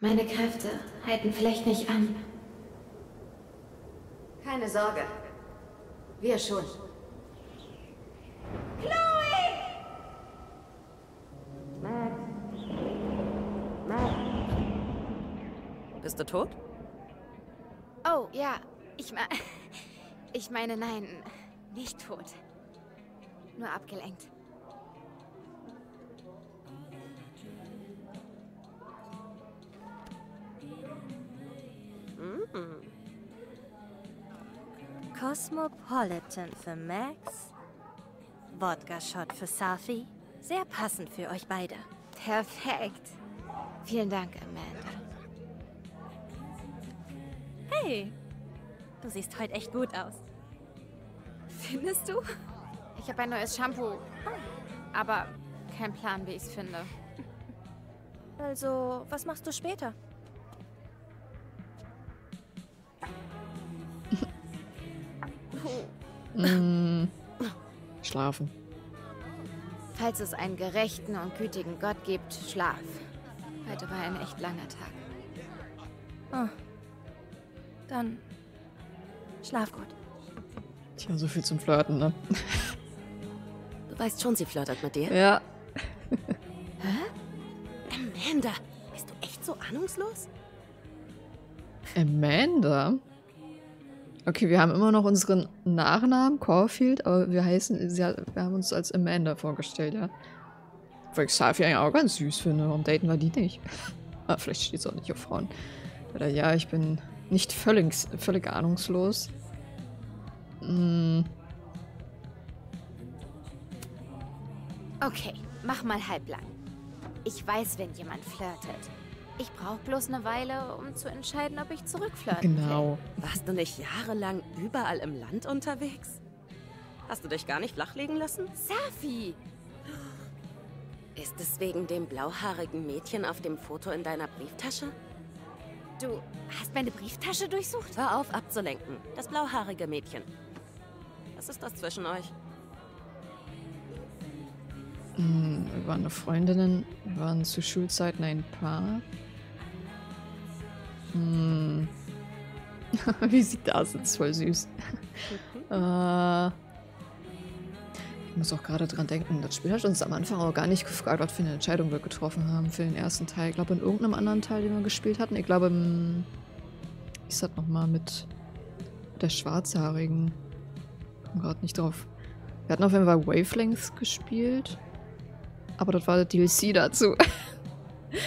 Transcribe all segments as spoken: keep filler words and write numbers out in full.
Meine Kräfte halten vielleicht nicht an. Keine Sorge. Wir schon. Chloe! Max. Max. Bist du tot? Oh, ja. Ich meine... Ich meine, nein. Nicht tot. Nur abgelenkt. Cosmopolitan für Max. Wodka-Shot für Safi. Sehr passend für euch beide. Perfekt. Vielen Dank, Amanda. Hey, du siehst heute echt gut aus. Findest du? Ich habe ein neues Shampoo. Aber kein Plan, wie ich es finde. Also, was machst du später? Mm, schlafen. Falls es einen gerechten und gütigen Gott gibt, schlaf. Heute war ein echt langer Tag. Oh. Dann schlaf gut. Tja, so viel zum Flirten, ne? Du weißt schon, sie flirtet mit dir? Ja. Hä? Amanda, bist du echt so ahnungslos? Amanda? Okay, wir haben immer noch unseren Nachnamen, Caulfield, aber wir heißen, sie hat, wir haben uns als Amanda vorgestellt, ja. Weil ich Safi eigentlich auch ganz süß finde, warum daten wir die nicht? Ah, vielleicht steht es auch nicht auf Frauen. Oder ja, ich bin nicht völlig, völlig ahnungslos. Hm. Okay, mach mal halblang. Ich weiß, wenn jemand flirtet. Ich brauche bloß eine Weile, um zu entscheiden, ob ich zurückflirten will. Genau. Warst du nicht jahrelang überall im Land unterwegs? Hast du dich gar nicht flachlegen lassen? Safi! Ist es wegen dem blauhaarigen Mädchen auf dem Foto in deiner Brieftasche? Du hast meine Brieftasche durchsucht? Hör auf, abzulenken. Das blauhaarige Mädchen. Was ist das zwischen euch? Hm, wir waren eine Freundin, wir waren zu Schulzeiten ein Paar. Hm. Wie sie da sitzt, voll süß. äh, ich muss auch gerade dran denken, das Spiel hat uns am Anfang auch gar nicht gefragt, was für eine Entscheidung wir getroffen haben für den ersten Teil. Ich glaube, in irgendeinem anderen Teil, den wir gespielt hatten. Ich glaube, wie ist das nochmal mit der Schwarzhaarigen? Ich komme gerade nicht drauf. Wir hatten auf jeden Fall Wavelengths gespielt. Aber das war der D L C dazu.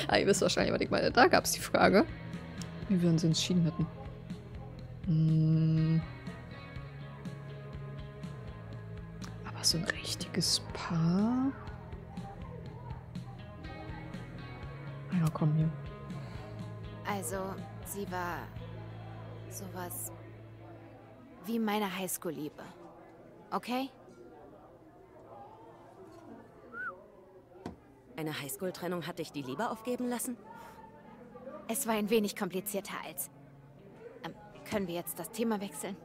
Ah, ihr wisst wahrscheinlich, was ich meine. Da gab es die Frage, wie wir uns entschieden hatten. Hm. Aber so ein richtiges Paar. Ja, komm hier. Also, sie war sowas wie meine Highschool-Liebe. Okay? Eine Highschool-Trennung hat dich die Liebe aufgeben lassen? Es war ein wenig komplizierter als... Ähm, können wir jetzt das Thema wechseln?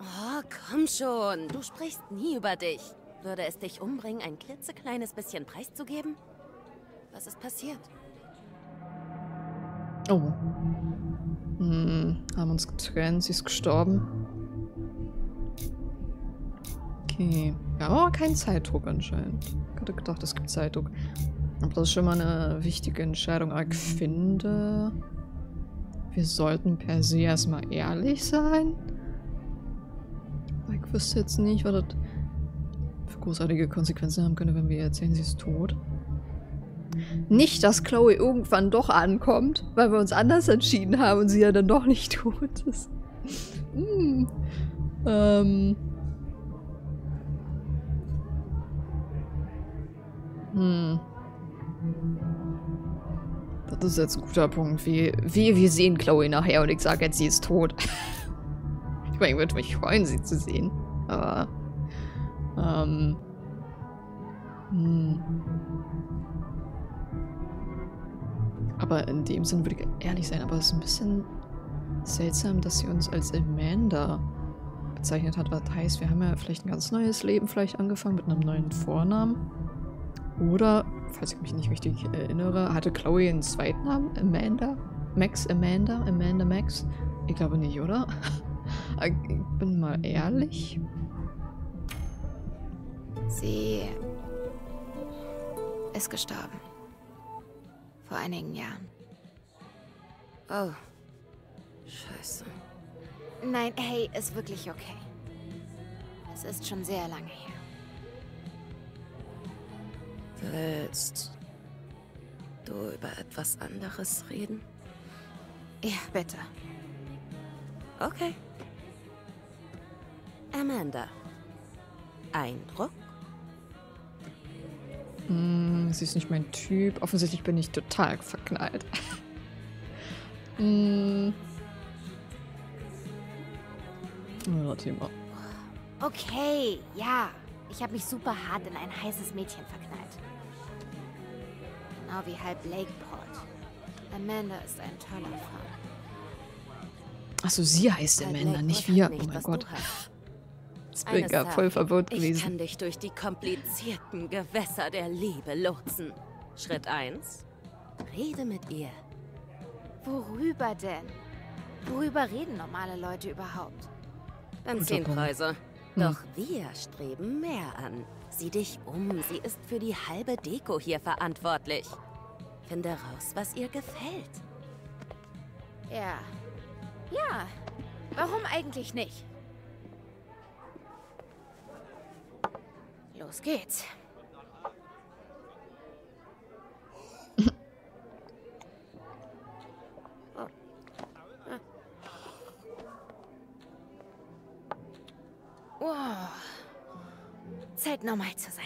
Oh, komm schon. Du sprichst nie über dich. Würde es dich umbringen, ein klitzekleines bisschen preiszugeben? Was ist passiert? Oh. Hm, haben uns getrennt. Sie ist gestorben. Okay. Wir haben aber keinen Zeitdruck anscheinend. Ich hatte gedacht, es gibt Zeitdruck. Aber das ist schon mal eine wichtige Entscheidung. Aber ich finde, wir sollten per se erstmal ehrlich sein. Ich wüsste jetzt nicht, was das für großartige Konsequenzen haben könnte, wenn wir erzählen, sie ist tot. Nicht, dass Chloe irgendwann doch ankommt, weil wir uns anders entschieden haben und sie ja dann doch nicht tot ist. Hm. Ähm. Hm. Das ist jetzt ein guter Punkt. Wir, wir, wir sehen Chloe nachher und ich sage jetzt, sie ist tot. Ich meine, ich würde mich freuen, sie zu sehen. Aber... Ähm... Mh. Aber in dem Sinn würde ich ehrlich sein, aber es ist ein bisschen seltsam, dass sie uns als Amanda bezeichnet hat. Was heißt, wir haben ja vielleicht ein ganz neues Leben vielleicht angefangen mit einem neuen Vornamen. Oder, falls ich mich nicht richtig erinnere, hatte Chloe einen zweiten Namen, Amanda? Max Amanda? Amanda Max? Ich glaube nicht, oder? Ich bin mal ehrlich. Sie ist gestorben. Vor einigen Jahren. Oh. Scheiße. Nein, hey, ist wirklich okay. Es ist schon sehr lange her. Willst du über etwas anderes reden? Ja, bitte. Okay. Amanda. Eindruck? Mm, sie ist nicht mein Typ. Offensichtlich bin ich total verknallt. mm. Ja, Thema. Okay, ja. Ich habe mich super hart in ein heißes Mädchen verknallt. Genau wie halb Lakeport. Amanda ist ein toller Frau. Achso, sie heißt Amanda, nicht wir. Oh mein Gott. Das bin ich voll verwirrt gewesen. Ich kann dich durch die komplizierten Gewässer der Liebe lotsen. Schritt eins. Rede mit ihr. Worüber denn? Worüber reden normale Leute überhaupt? Benzinpreise. Hm. Doch wir streben mehr an. Sieh dich um, sie ist für die halbe Deko hier verantwortlich. Finde raus, was ihr gefällt. Ja. Ja. Warum eigentlich nicht? Los geht's. Wow. Zeit, normal zu sein.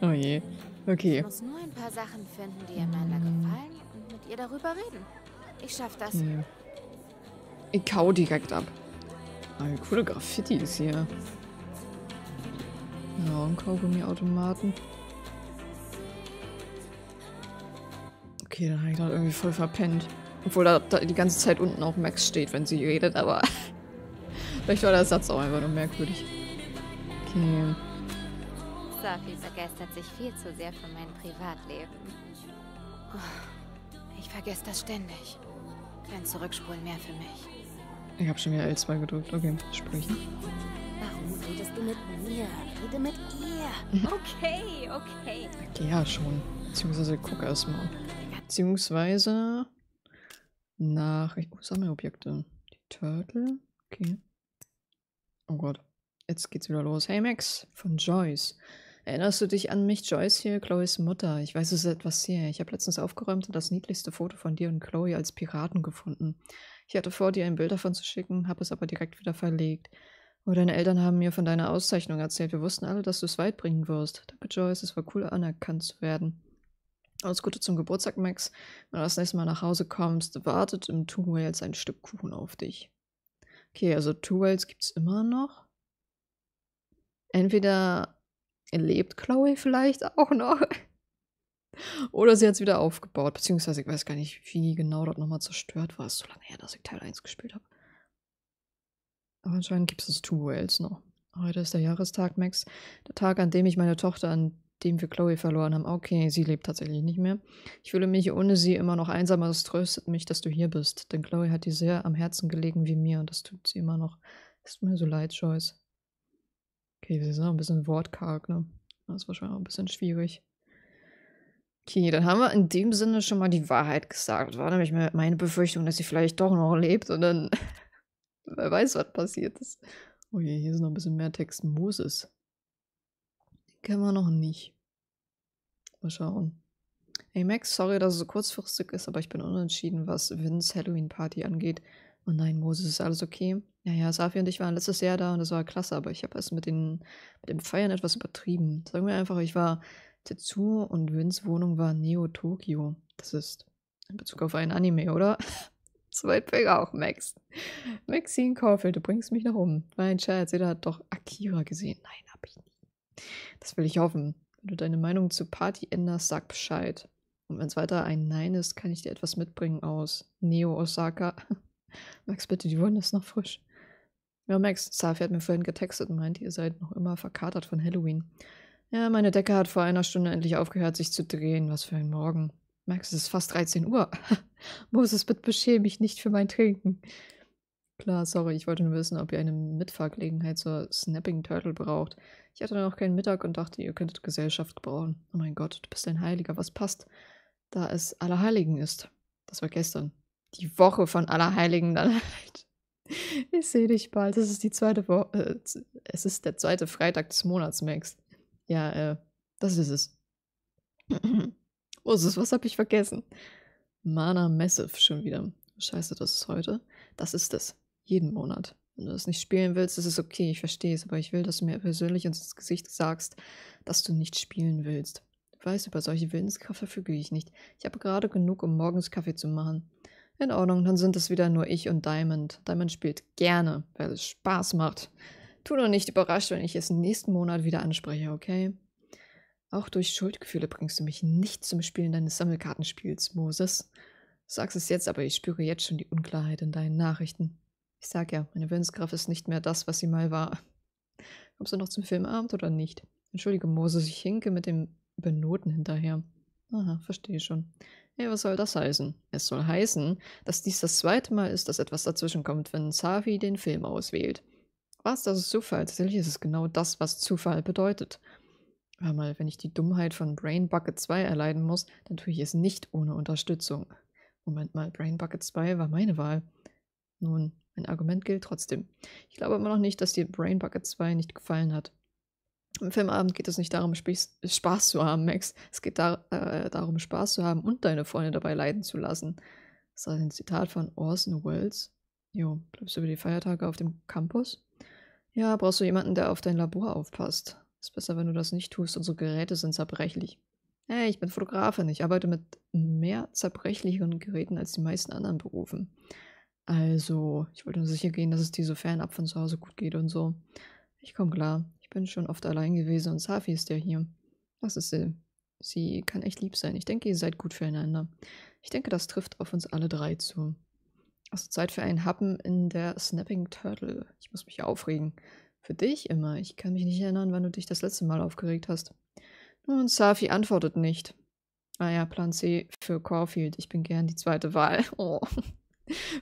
Oh je. Okay. Ich muss nur ein paar Sachen finden, die Amanda gefallen und mit ihr darüber reden. Ich schaff das. Ja. Ich kau direkt ab. Eine coole Graffiti ist hier. Ja, und Kaugummi-Automaten. Okay, dann habe ich das irgendwie voll verpennt. Obwohl da, da die ganze Zeit unten auch Max steht, wenn sie redet, aber vielleicht war der Satz auch einfach nur merkwürdig. Okay. Safi begeistert sich viel zu sehr für mein Privatleben. Oh, ich vergesse das ständig. Kein Zurückspulen mehr für mich. Ich habe schon wieder L zwei gedrückt. Okay, sprechen. Warum redest du mit mir? Rede mit ihr. Okay, okay. Okay, ja schon. Beziehungsweise guck erstmal. Beziehungsweise nach oh, Sammelobjekte. Die Turtle. Okay. Oh Gott. Jetzt geht's wieder los. Hey Max von Joyce. Erinnerst du dich an mich? Joyce hier, Chloes Mutter. Ich weiß, es ist etwas her. Ich habe letztens aufgeräumt und das niedlichste Foto von dir und Chloe als Piraten gefunden. Ich hatte vor, dir ein Bild davon zu schicken, habe es aber direkt wieder verlegt. Oh, deine Eltern haben mir von deiner Auszeichnung erzählt. Wir wussten alle, dass du es weit bringen wirst. Danke, Joyce. Es war cool, anerkannt zu werden. Alles Gute zum Geburtstag, Max. Wenn du das nächste Mal nach Hause kommst, wartet im Two Wales ein Stück Kuchen auf dich. Okay, also Two Wales gibt's immer noch. Entweder lebt Chloe vielleicht auch noch. Oder sie hat es wieder aufgebaut. Beziehungsweise ich weiß gar nicht, wie genau dort nochmal zerstört war. Es ist so lange her, dass ich Teil eins gespielt habe. Aber anscheinend gibt es das Two Wales noch. Heute ist der Jahrestag, Max. Der Tag, an dem ich meine Tochter an dem wir Chloe verloren haben. Okay, sie lebt tatsächlich nicht mehr. Ich fühle mich ohne sie immer noch einsam, aber es tröstet mich, dass du hier bist. Denn Chloe hat dir sehr am Herzen gelegen wie mir und das tut sie immer noch. Es tut mir so leid, Joyce. Okay, wir sind auch ein bisschen wortkarg, ne? Das ist wahrscheinlich auch ein bisschen schwierig. Okay, dann haben wir in dem Sinne schon mal die Wahrheit gesagt. Das war nämlich meine Befürchtung, dass sie vielleicht doch noch lebt und dann wer weiß, was passiert ist. Oh je, hier ist noch ein bisschen mehr Text. Moses. Den kennen wir noch nicht. Mal schauen. Hey Max, sorry, dass es so kurzfristig ist, aber ich bin unentschieden, was Vins Halloween-Party angeht. Oh nein, Moses, ist alles okay? Naja, Safi und ich waren letztes Jahr da und das war klasse, aber ich habe es mit, den, mit dem Feiern etwas übertrieben. Sagen wir einfach, ich war Tetsu und Vins Wohnung war Neo Tokyo. Das ist in Bezug auf einen Anime, oder? So weit weg auch, Max. Maxine Caulfield, du bringst mich noch um. Mein Scherz, jeder hat doch Akira gesehen. Nein, hab ich nicht. Das will ich hoffen. Wenn du deine Meinung zur Party änderst, sag Bescheid. Und wenn es weiter ein Nein ist, kann ich dir etwas mitbringen aus Neo Osaka. Max, bitte, die wurden das noch frisch. Ja, Max, Safi hat mir vorhin getextet und meint, ihr seid noch immer verkatert von Halloween. Ja, meine Decke hat vor einer Stunde endlich aufgehört, sich zu drehen. Was für ein Morgen. Max, es ist fast dreizehn Uhr. Moses, bitte beschäme mich nicht für mein Trinken. Klar, sorry, ich wollte nur wissen, ob ihr eine Mitfahrgelegenheit zur Snapping Turtle braucht. Ich hatte noch keinen Mittag und dachte, ihr könntet Gesellschaft brauchen. Oh mein Gott, du bist ein Heiliger. Was passt, da es Allerheiligen ist? Das war gestern. Die Woche von Allerheiligen dann halt. Ich sehe dich bald. Das ist die zweite Woche. Äh, es ist der zweite Freitag des Monats, Max. Ja, äh, das ist es. Moses, was habe ich vergessen? Mana Massive schon wieder. Scheiße, das ist heute. Das ist es. Jeden Monat. Wenn du das nicht spielen willst, ist es okay. Ich verstehe es, aber ich will, dass du mir persönlich ins Gesicht sagst, dass du nicht spielen willst. Du weißt, über solche Willenskraft verfüge ich nicht. Ich habe gerade genug, um morgens Kaffee zu machen. In Ordnung, dann sind es wieder nur ich und Diamond. Diamond spielt gerne, weil es Spaß macht. Tu nur nicht überrascht, wenn ich es nächsten Monat wieder anspreche, okay? Auch durch Schuldgefühle bringst du mich nicht zum Spielen deines Sammelkartenspiels, Moses. Du sagst es jetzt, aber ich spüre jetzt schon die Unklarheit in deinen Nachrichten. Ich sag ja, meine Willenskraft ist nicht mehr das, was sie mal war. Kommst du noch zum Filmabend oder nicht? Entschuldige, Moses, ich hinke mit dem Benoten hinterher. Aha, verstehe schon. Hey, was soll das heißen? Es soll heißen, dass dies das zweite Mal ist, dass etwas dazwischenkommt, wenn Safi den Film auswählt. Was? Das ist Zufall. Tatsächlich ist es genau das, was Zufall bedeutet. Hör mal, wenn ich die Dummheit von Brain Bucket zwei erleiden muss, dann tue ich es nicht ohne Unterstützung. Moment mal, Brain Bucket zwei war meine Wahl. Nun, mein Argument gilt trotzdem. Ich glaube immer noch nicht, dass dir Brain Bucket zwei nicht gefallen hat. Im Filmabend geht es nicht darum, Spaß zu haben, Max. Es geht da, äh, darum, Spaß zu haben und deine Freunde dabei leiden zu lassen. Das war ein Zitat von Orson Welles. Jo, bleibst du über die Feiertage auf dem Campus? Ja, brauchst du jemanden, der auf dein Labor aufpasst. Ist besser, wenn du das nicht tust. Unsere Geräte sind zerbrechlich. Hey, ich bin Fotografin. Ich arbeite mit mehr zerbrechlicheren Geräten als die meisten anderen Berufen. Also, ich wollte nur sicher gehen, dass es dir so fernab von zu Hause gut geht und so. Ich komme klar. Ich bin schon oft allein gewesen und Safi ist ja hier. Das ist sie. Sie kann echt lieb sein. Ich denke, ihr seid gut füreinander. Ich denke, das trifft auf uns alle drei zu. Also Zeit für einen Happen in der Snapping Turtle. Ich muss mich aufregen. Für dich immer. Ich kann mich nicht erinnern, wann du dich das letzte Mal aufgeregt hast. Nun, Safi antwortet nicht. Ah ja, Plan C für Caulfield. Ich bin gern die zweite Wahl. Oh.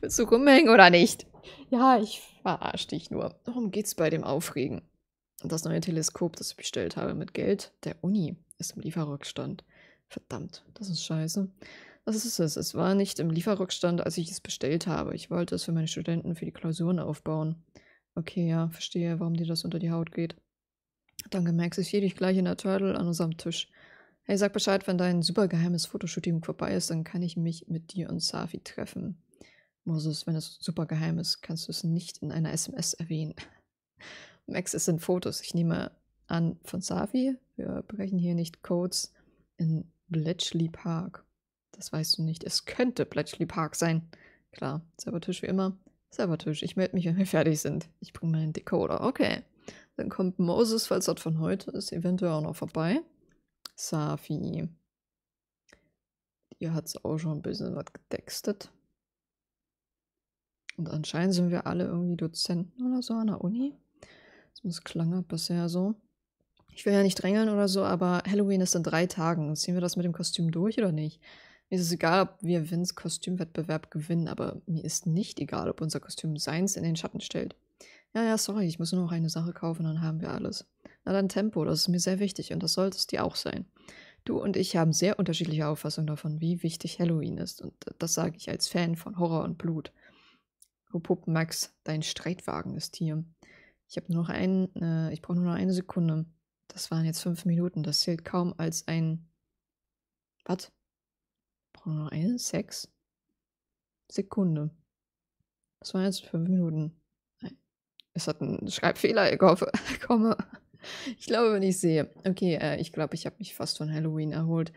Willst du rumhängen oder nicht? Ja, ich verarsch dich nur. Worum geht's bei dem Aufregen? Das neue Teleskop, das ich bestellt habe mit Geld der Uni, ist im Lieferrückstand. Verdammt, das ist scheiße. Das ist es. Es war nicht im Lieferrückstand, als ich es bestellt habe. Ich wollte es für meine Studenten für die Klausuren aufbauen. Okay, ja, verstehe, warum dir das unter die Haut geht. Danke, Max. Ich sehe dich gleich in der Turtle an unserem Tisch. Hey, sag Bescheid, wenn dein supergeheimes Fotoshooting vorbei ist, dann kann ich mich mit dir und Safi treffen. Moses, wenn es supergeheim ist, kannst du es nicht in einer S M S erwähnen. Max, es sind Fotos. Ich nehme an von Safi. Wir brechen hier nicht Codes in Bletchley Park. Das weißt du nicht. Es könnte Bletchley Park sein. Klar, selber Tisch wie immer. Selber Tisch. Ich melde mich, wenn wir fertig sind. Ich bringe meinen Decoder. Okay. Dann kommt Moses, falls dort von heute ist, eventuell auch noch vorbei. Safi. Ihr hat's auch schon ein bisschen was getextet. Und anscheinend sind wir alle irgendwie Dozenten oder so an der Uni. Das klang ab bisher so. Ich will ja nicht drängeln oder so, aber Halloween ist in drei Tagen. Ziehen wir das mit dem Kostüm durch oder nicht? Mir ist es egal, ob wir Vins Kostümwettbewerb gewinnen, aber mir ist nicht egal, ob unser Kostüm seins in den Schatten stellt. Ja, ja, sorry, ich muss nur noch eine Sache kaufen, dann haben wir alles. Na dann Tempo, das ist mir sehr wichtig und das sollte es dir auch sein. Du und ich haben sehr unterschiedliche Auffassungen davon, wie wichtig Halloween ist. Und das sage ich als Fan von Horror und Blut. Hup, Max, dein Streitwagen ist hier. Ich habe nur noch einen, äh, ich brauche nur noch eine Sekunde. Das waren jetzt fünf Minuten. Das zählt kaum als ein. Was? Ich brauche nur noch eine? Sechs? Sekunde. Das waren jetzt fünf Minuten. Nein. Es hat einen Schreibfehler. Ich hoffe, komme. Ich glaube, wenn ich sehe. Okay, äh, ich glaube, ich habe mich fast von Halloween erholt.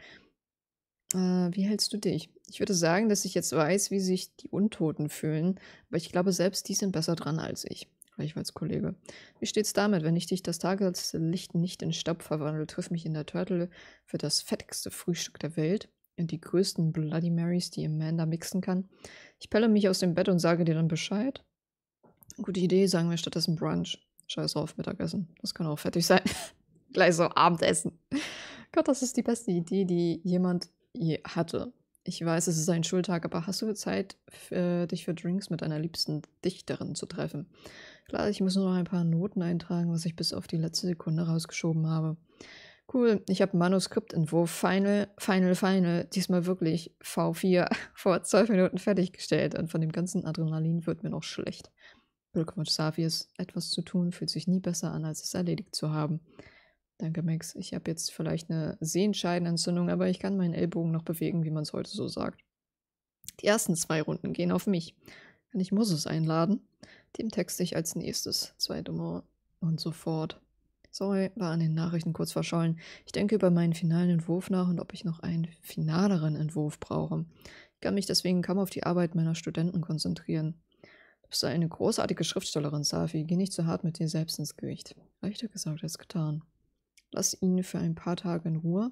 Äh, wie hältst du dich? Ich würde sagen, dass ich jetzt weiß, wie sich die Untoten fühlen. Aber ich glaube, selbst die sind besser dran als ich. Gleichfalls, Kollege. Wie steht's damit, wenn ich dich das Tageslicht nicht in Staub verwandle, triff mich in der Turtle für das fettigste Frühstück der Welt und die größten Bloody Marys, die Amanda mixen kann. Ich pelle mich aus dem Bett und sage dir dann Bescheid. Gute Idee, sagen wir stattdessen Brunch. Scheiß auf, Mittagessen. Das kann auch fertig sein. Gleich so Abendessen. Gott, das ist die beste Idee, die jemand je hatte. Ich weiß, es ist ein Schultag, aber hast du Zeit, äh, dich für Drinks mit einer liebsten Dichterin zu treffen? Klar, ich muss nur noch ein paar Noten eintragen, was ich bis auf die letzte Sekunde rausgeschoben habe. Cool, ich habe Manuskriptentwurf Final, Final, Final, diesmal wirklich V vier vor zwölf Minuten fertiggestellt und von dem ganzen Adrenalin wird mir noch schlecht. Glückwunsch, Safi, etwas zu tun fühlt sich nie besser an, als es erledigt zu haben. Danke, Max. Ich habe jetzt vielleicht eine Sehenscheidenentzündung, aber ich kann meinen Ellbogen noch bewegen, wie man es heute so sagt. Die ersten zwei Runden gehen auf mich. Kann ich Moses einladen? Dem texte ich als nächstes. Zwei Dumme und so fort. Sorry, war an den Nachrichten kurz verschollen. Ich denke über meinen finalen Entwurf nach und ob ich noch einen finaleren Entwurf brauche. Ich kann mich deswegen kaum auf die Arbeit meiner Studenten konzentrieren. Du bist eine großartige Schriftstellerin, Safi. Geh nicht so hart mit dir selbst ins Gericht. Leichter gesagt als getan. Lass ihn für ein paar Tage in Ruhe.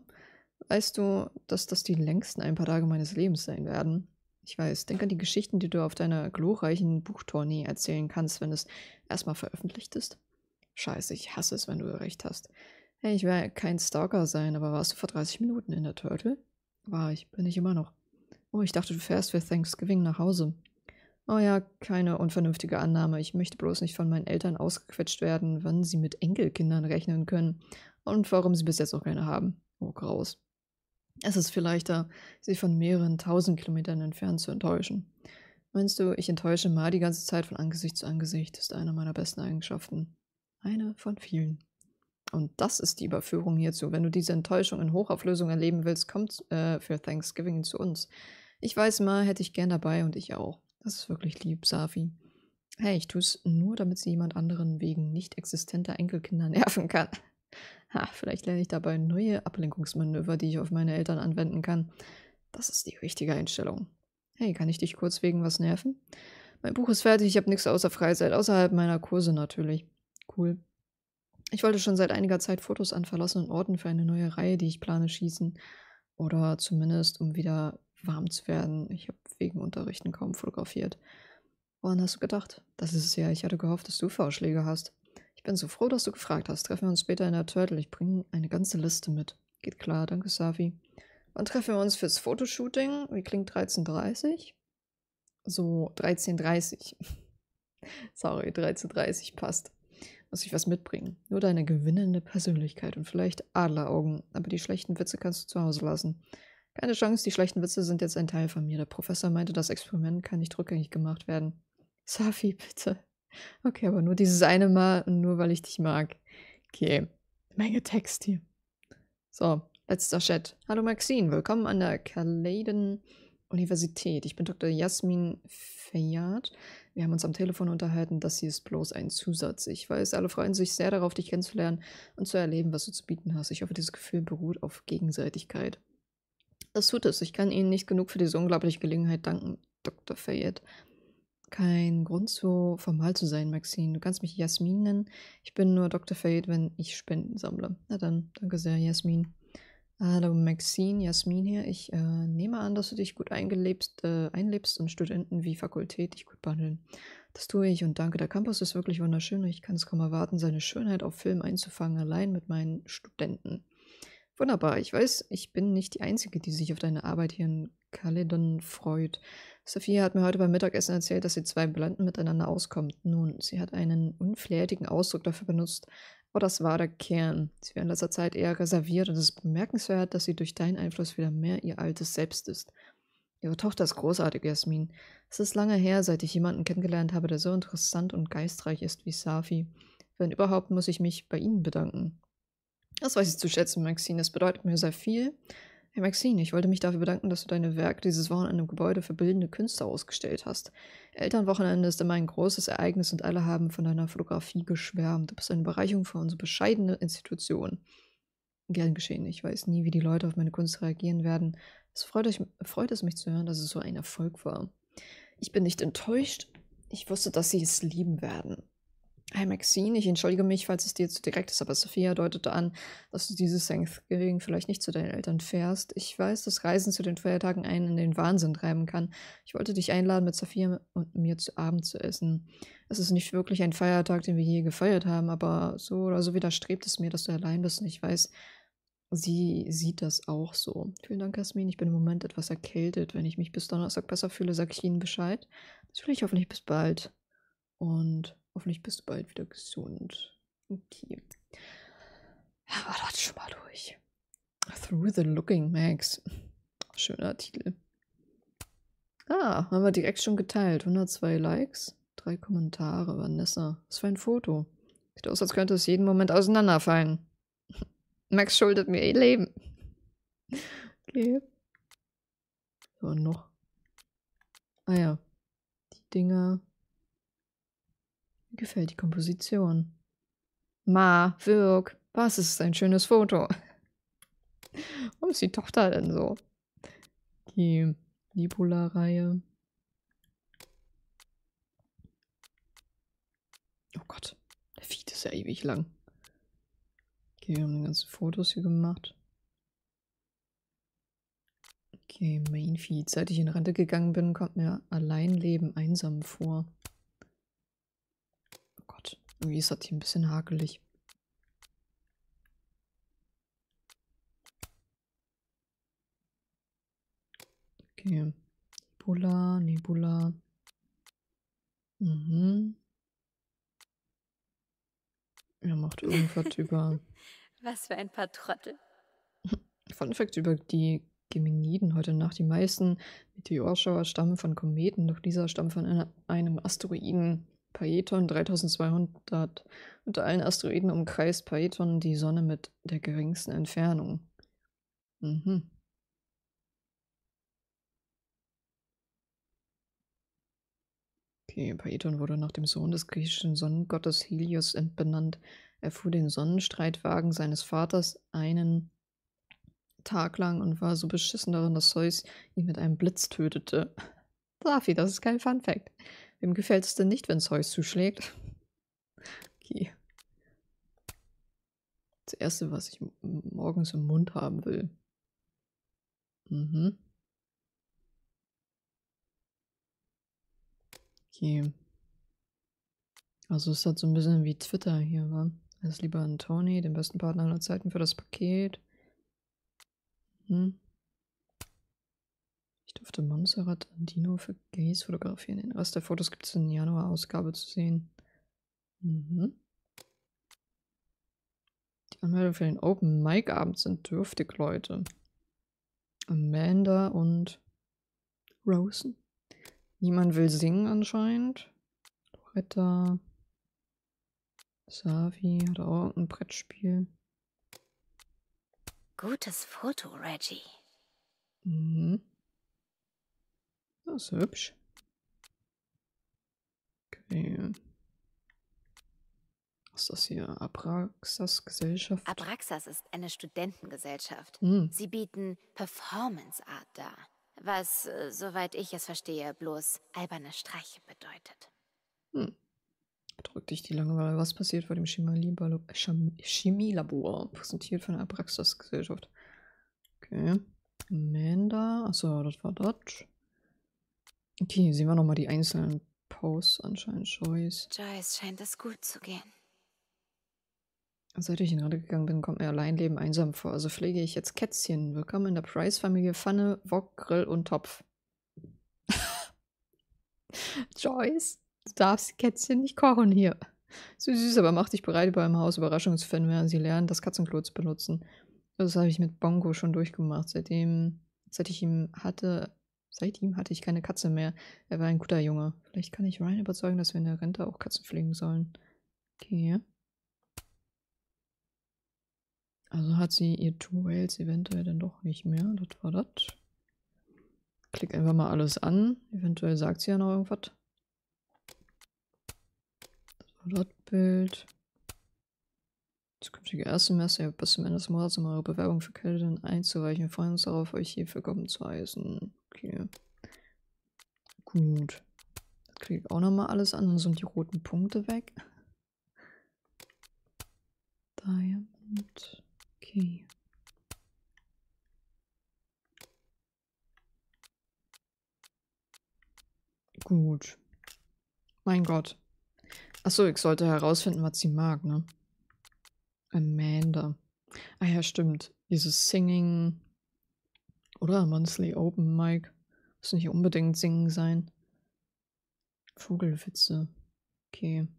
Weißt du, dass das die längsten ein paar Tage meines Lebens sein werden? Ich weiß, denk an die Geschichten, die du auf deiner glorreichen Buchtournee erzählen kannst, wenn es erstmal veröffentlicht ist. Scheiße, ich hasse es, wenn du recht hast. Hey, ich will kein Stalker sein, aber warst du vor dreißig Minuten in der Turtle? War ich, bin ich immer noch. Oh, ich dachte, du fährst für Thanksgiving nach Hause. Oh ja, keine unvernünftige Annahme. Ich möchte bloß nicht von meinen Eltern ausgequetscht werden, wann sie mit Enkelkindern rechnen können. Und warum sie bis jetzt auch keine haben. Oh, graus. Es ist viel leichter, sie von mehreren tausend Kilometern entfernt zu enttäuschen. Meinst du, ich enttäusche mal die ganze Zeit von Angesicht zu Angesicht? Ist eine meiner besten Eigenschaften. Eine von vielen. Und das ist die Überführung hierzu. Wenn du diese Enttäuschung in Hochauflösung erleben willst, komm äh, für Thanksgiving zu uns. Ich weiß mal, hätte ich gern dabei und ich auch. Das ist wirklich lieb, Safi. Hey, ich tue es nur, damit sie jemand anderen wegen nicht existenter Enkelkinder nerven kann. Ha, vielleicht lerne ich dabei neue Ablenkungsmanöver, die ich auf meine Eltern anwenden kann. Das ist die richtige Einstellung. Hey, kann ich dich kurz wegen was nerven? Mein Buch ist fertig, ich habe nichts außer Freizeit, außerhalb meiner Kurse natürlich. Cool. Ich wollte schon seit einiger Zeit Fotos an verlassenen Orten für eine neue Reihe, die ich plane, schießen. Oder zumindest, um wieder warm zu werden. Ich habe wegen Unterrichten kaum fotografiert. Woran hast du gedacht? Das ist es ja, ich hatte gehofft, dass du Vorschläge hast. Ich bin so froh, dass du gefragt hast. Treffen wir uns später in der Turtle. Ich bringe eine ganze Liste mit. Geht klar, danke, Safi. Wann treffen wir uns fürs Fotoshooting? Wie klingt dreizehn Uhr dreißig? So, dreizehn Uhr dreißig. Sorry, dreizehn Uhr dreißig passt. Muss ich was mitbringen. Nur deine gewinnende Persönlichkeit und vielleicht Adleraugen. Aber die schlechten Witze kannst du zu Hause lassen. Keine Chance, die schlechten Witze sind jetzt ein Teil von mir. Der Professor meinte, das Experiment kann nicht rückgängig gemacht werden. Safi, bitte. Okay, aber nur dieses eine Mal und nur, weil ich dich mag. Okay, Menge Text hier. So, letzter Chat. Hallo Maxine, willkommen an der Caledon Universität. Ich bin Doktor Jasmin Fayard. Wir haben uns am Telefon unterhalten, das hier ist bloß ein Zusatz. Ich weiß, alle freuen sich sehr darauf, dich kennenzulernen und zu erleben, was du zu bieten hast. Ich hoffe, dieses Gefühl beruht auf Gegenseitigkeit. Das tut es. Ich kann Ihnen nicht genug für diese unglaubliche Gelegenheit danken, Doktor Fayard. Kein Grund, so formal zu sein, Maxine. Du kannst mich Jasmin nennen. Ich bin nur Doktor Fayard, wenn ich Spenden sammle. Na dann, danke sehr, Jasmin. Hallo Maxine, Jasmin hier. Ich äh, nehme an, dass du dich gut eingelebst, äh, einlebst und Studenten wie Fakultät dich gut behandeln. Das tue ich und danke. Der Campus ist wirklich wunderschön und ich kann es kaum erwarten, seine Schönheit auf Film einzufangen, allein mit meinen Studenten. Wunderbar, ich weiß, ich bin nicht die Einzige, die sich auf deine Arbeit hier in Caledon freut. Sophia hat mir heute beim Mittagessen erzählt, dass sie zwei Blenden miteinander auskommt. Nun, sie hat einen unflätigen Ausdruck dafür benutzt, aber das war der Kern. Sie war in letzter Zeit eher reserviert und es ist bemerkenswert, dass sie durch deinen Einfluss wieder mehr ihr altes Selbst ist. Ihre Tochter ist großartig, Jasmin. Es ist lange her, seit ich jemanden kennengelernt habe, der so interessant und geistreich ist wie Safi. Wenn überhaupt, muss ich mich bei Ihnen bedanken. Das weiß ich zu schätzen, Maxine. Das bedeutet mir sehr viel. Hey Maxine, ich wollte mich dafür bedanken, dass du deine Werke dieses Wochenende im Gebäude für bildende Künstler ausgestellt hast. Elternwochenende ist immer ein großes Ereignis und alle haben von deiner Fotografie geschwärmt. Du bist eine Bereicherung für unsere bescheidene Institution. Gern geschehen. Ich weiß nie, wie die Leute auf meine Kunst reagieren werden. Es freut, euch, freut es mich zu hören, dass es so ein Erfolg war. Ich bin nicht enttäuscht. Ich wusste, dass sie es lieben werden. Hi Maxine, ich entschuldige mich, falls es dir zu direkt ist, aber Sophia deutete an, dass du dieses Thanksgiving vielleicht nicht zu deinen Eltern fährst. Ich weiß, dass Reisen zu den Feiertagen einen in den Wahnsinn treiben kann. Ich wollte dich einladen, mit Sophia und mir zu Abend zu essen. Es ist nicht wirklich ein Feiertag, den wir hier gefeiert haben, aber so oder so widerstrebt es mir, dass du allein bist. Und ich weiß, sie sieht das auch so. Vielen Dank, Jasmin. Ich bin im Moment etwas erkältet. Wenn ich mich bis Donnerstag besser fühle, sage ich Ihnen Bescheid. Das will ich hoffentlich bis bald. Und hoffentlich bist du bald wieder gesund. Okay. Aber das schon mal durch. Through the Looking Max. Schöner Titel. Ah, haben wir direkt schon geteilt. hundertzwei Likes, drei Kommentare. Vanessa, was für ein Foto. Sieht aus, als könnte es jeden Moment auseinanderfallen. Max schuldet mir ihr Leben. Okay. Und noch. Ah ja. Die Dinger. Mir gefällt die Komposition. Ma, wirk. Was ist ein schönes Foto? Warum ist die Tochter denn so? Okay. Nebula-Reihe. Oh Gott, der Feed ist ja ewig lang. Okay, wir haben ganze Fotos hier gemacht. Okay, Main Feed. Seit ich in Rente gegangen bin, kommt mir Alleinleben einsam vor. Oh Gott, irgendwie ist das hier ein bisschen hakelig. Okay. Nebula, Nebula. Mhm. Er macht irgendwas über... Was für ein paar Trottel. Fun Fact über die Geminiden heute Nacht. Die meisten Meteorschauer stammen von Kometen, doch dieser stammt von einer, einem Asteroiden. Phaeton zweitausendzweihundert. Unter allen Asteroiden umkreist Phaeton die Sonne mit der geringsten Entfernung. Mhm. Okay, Phaeton wurde nach dem Sohn des griechischen Sonnengottes Helios benannt. Er fuhr den Sonnenstreitwagen seines Vaters einen Tag lang und war so beschissen darin, dass Zeus ihn mit einem Blitz tötete. Safi, das ist kein Funfact. Wem gefällt es denn nicht, wenn Zeus zuschlägt? Okay. Das erste, was ich morgens im Mund haben will. Mhm. Okay. Also es hat so ein bisschen wie Twitter hier, war. Alles lieber an Tony, den besten Partner aller Zeiten, für das Paket. Hm. Ich durfte Monserrat und Dino für Gays fotografieren. Den Rest der Fotos gibt es in der Januar-Ausgabe zu sehen. Mhm. Die Anmeldungen für den Open-Mic-Abend sind dürftig, Leute. Amanda und Rosen. Niemand will singen anscheinend. Loretta. Safi hat auch ein Brettspiel. Gutes Foto, Reggie. Mhm. Das ist hübsch. Okay. Was ist das hier? Abraxas-Gesellschaft? Abraxas ist eine Studentengesellschaft. Mhm. Sie bieten Performance-Art dar. Was, soweit ich es verstehe, bloß alberne Streiche bedeutet. Hm. Drückt dich die Langeweile. Was passiert vor dem Chemielabor? Präsentiert von der Abraxas-Gesellschaft. Okay. Amanda. Achso, das war das. Okay, sehen wir nochmal die einzelnen Posts anscheinend. Joyce. Joyce scheint es gut zu gehen. Seit ich in Rente gegangen bin, kommt mir Alleinleben einsam vor. Also pflege ich jetzt Kätzchen. Willkommen in der Price-Familie. Pfanne, Wok, Grill und Topf. Joyce, du darfst Kätzchen nicht kochen hier. Süß, süß, aber mach dich bereit, über im Haus Überraschungen zu finden, während sie lernen, das Katzenklo zu benutzen. Das habe ich mit Bongo schon durchgemacht. Seitdem, seit ich ihn hatte, seit ihm hatte ich keine Katze mehr. Er war ein guter Junge. Vielleicht kann ich Ryan überzeugen, dass wir in der Rente auch Katzen pflegen sollen. Okay. Also hat sie ihr Two Whales eventuell dann doch nicht mehr. Das war das. Klick einfach mal alles an. Eventuell sagt sie ja noch irgendwas. Das war das Bild. Zukünftige Erstsemester. Bis zum Ende des Monats, um eure Bewerbung für Caledon einzureichen. Wir freuen uns darauf, euch hier willkommen zu heißen. Okay. Gut. Das kriege ich auch nochmal alles an. Dann sind die roten Punkte weg. Diamond. Okay. Gut. Mein Gott. Achso, ich sollte herausfinden, was sie mag, ne? Amanda. Ah ja, stimmt. Dieses Singing oder Monthly Open Mic. Muss nicht unbedingt Singen sein. Vogelwitze. Okay.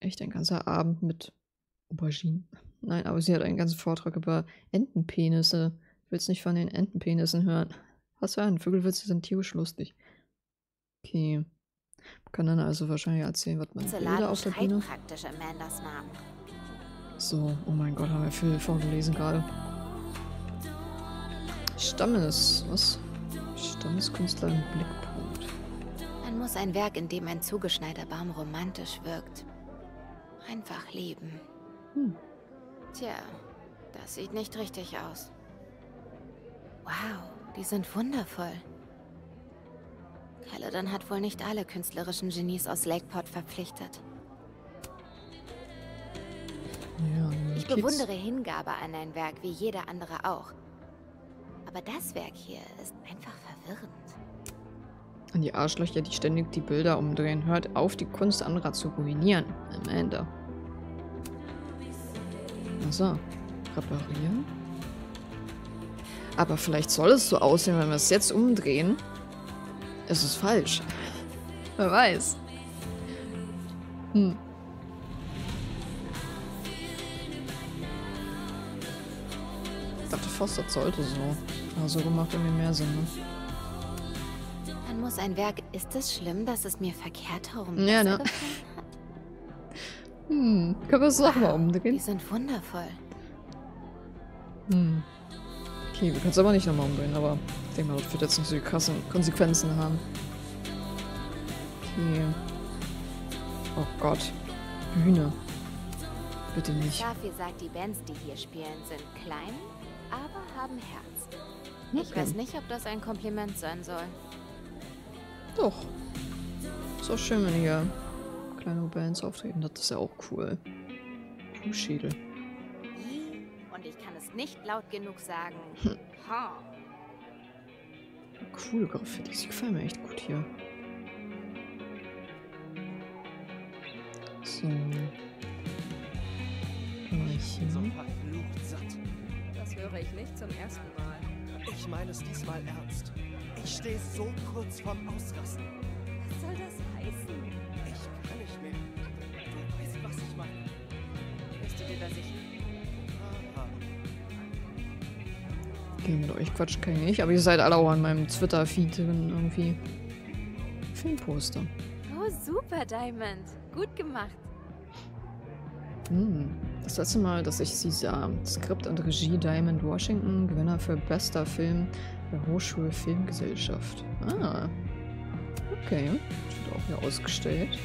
Echt ein ganzer Abend mit Auberginen. Nein, aber sie hat einen ganzen Vortrag über Entenpenisse. Ich will es nicht von den Entenpenissen hören. Was für ein Vögelwitze sind tierisch lustig. Okay. Man kann dann also wahrscheinlich erzählen, was man will auf der Bühne. Praktisch Amandas Namen. So, oh mein Gott, haben wir viel vorgelesen gerade. Stammes, was? Stammeskünstler im Blickpunkt. Man muss ein Werk, in dem ein zugeschneiter Baum romantisch wirkt, einfach lieben. Hm. Tja, das sieht nicht richtig aus. Wow, die sind wundervoll. Caledon hat wohl nicht alle künstlerischen Genies aus Lakeport verpflichtet. Ja, ich Kids. bewundere Hingabe an ein Werk, wie jeder andere auch. Aber das Werk hier ist einfach verwirrend. An die Arschlöcher, die ständig die Bilder umdrehen, hört auf, die Kunst anderer zu ruinieren. Amanda. Also, reparieren? Aber vielleicht soll es so aussehen, wenn wir es jetzt umdrehen. Es ist falsch. Wer weiß. Hm. Ich dachte fast, das sollte so. Aber so macht irgendwie mehr Sinn, ne? Dann muss ein Werk... Ist es schlimm, dass es mir verkehrt herum ist? Ja, ne? Hm. Können wir es nochmal wow, umdrehen? Die sind wundervoll. Hm. Okay, wir können es aber nicht nochmal umdrehen, aber... Ich denke mal, das wird jetzt nicht so die krassen Konsequenzen haben. Okay. Oh Gott. Bühne. Bitte nicht. Safi sagt, die Bands, die hier spielen, sind klein, aber haben Herz. Ich okay. weiß nicht, ob das ein Kompliment sein soll. Doch. Ist auch schön, wenn hier kleine Bands auftreten. Das ist ja auch cool. Kuhschädel. Und ich kann es nicht laut genug sagen. Hm. Cool, Graffiti. Sie gefallen mir echt gut hier. So. Ich bin so verflucht satt. Das höre ich nicht zum ersten Mal. Ich meine es diesmal ernst. Ich stehe so kurz vorm Ausrasten. Was soll das heißen? Ich kann nicht mehr. Du weißt, was ich meine. Bist du dir da sicher? Okay, mit euch Quatsch kann ich nicht, aber ihr seid alle auch an meinem Twitter-Feed drin irgendwie. Filmposter. Oh, super, Diamond. Gut gemacht. Hm. Das letzte Mal, dass ich sie sah. Skript und Regie Diamond Washington, Gewinner für bester Film der Hochschulfilmgesellschaft. Ah. Okay. Das wird auch hier ausgestellt.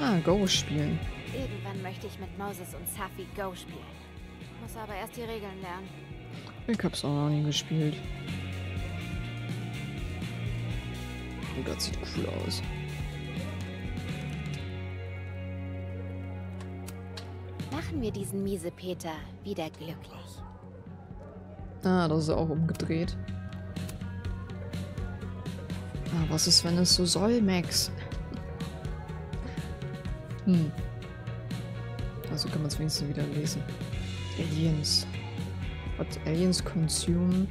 Ah, Go spielen. Irgendwann möchte ich mit Moses und Safi Go spielen. Muss aber erst die Regeln lernen. Ich hab's auch noch nie gespielt. Und das sieht cool aus. Machen wir diesen Miesepeter wieder glücklich. Ah, das ist auch umgedreht. Ah, was ist, wenn es so soll, Max? Hm. Also kann man es wenigstens wieder lesen. Aliens. What aliens consume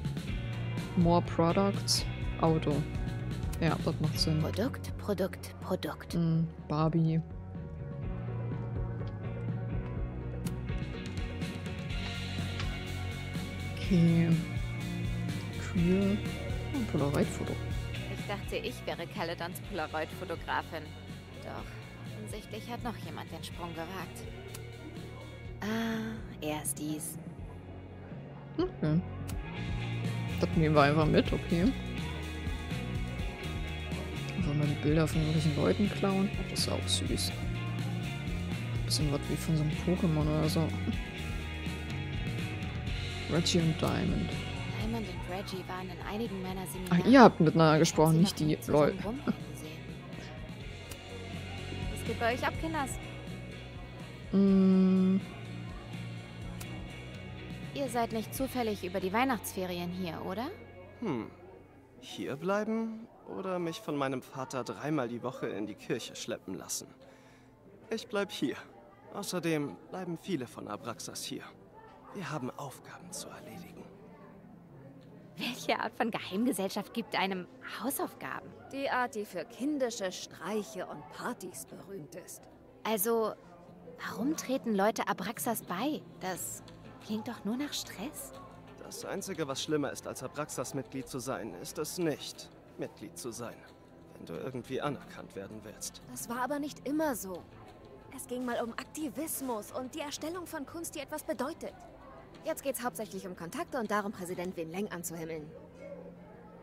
more products? Auto. Ja, das macht Sinn. Produkt, Produkt, Produkt. Hm. Barbie. Okay. Queer. Oh, Polaroid-Foto. Ich dachte, ich wäre Caledons Polaroid-Fotografin. Doch. Offensichtlich hat noch jemand den Sprung gewagt. Ah, er ist dies. Okay. Das nehmen wir einfach mit, okay. Wollen wir die Bilder von irgendwelchen Leuten klauen? Das ist auch süß. Ein bisschen was wie von so einem Pokémon oder so. Reggie und Diamond. Diamond und Reggie waren in einigen meiner Seminaren. Ach, ihr habt miteinander gesprochen, nicht die Leute. Geht bei euch ab, Kinders? Mm. Ihr seid nicht zufällig über die Weihnachtsferien hier, oder? Hm. Hier bleiben oder mich von meinem Vater dreimal die Woche in die Kirche schleppen lassen? Ich bleib hier. Außerdem bleiben viele von Abraxas hier. Wir haben Aufgaben zu erledigen. Welche Art von Geheimgesellschaft gibt einem Hausaufgaben? Die Art, die für kindische Streiche und Partys berühmt ist. Also, warum treten Leute Abraxas bei? Das klingt doch nur nach Stress. Das Einzige, was schlimmer ist, als Abraxas-Mitglied zu sein, ist es nicht, Mitglied zu sein, wenn du irgendwie anerkannt werden willst. Das war aber nicht immer so. Es ging mal um Aktivismus und die Erstellung von Kunst, die etwas bedeutet. Jetzt geht's hauptsächlich um Kontakte und darum, Präsident Win Leng anzuhimmeln.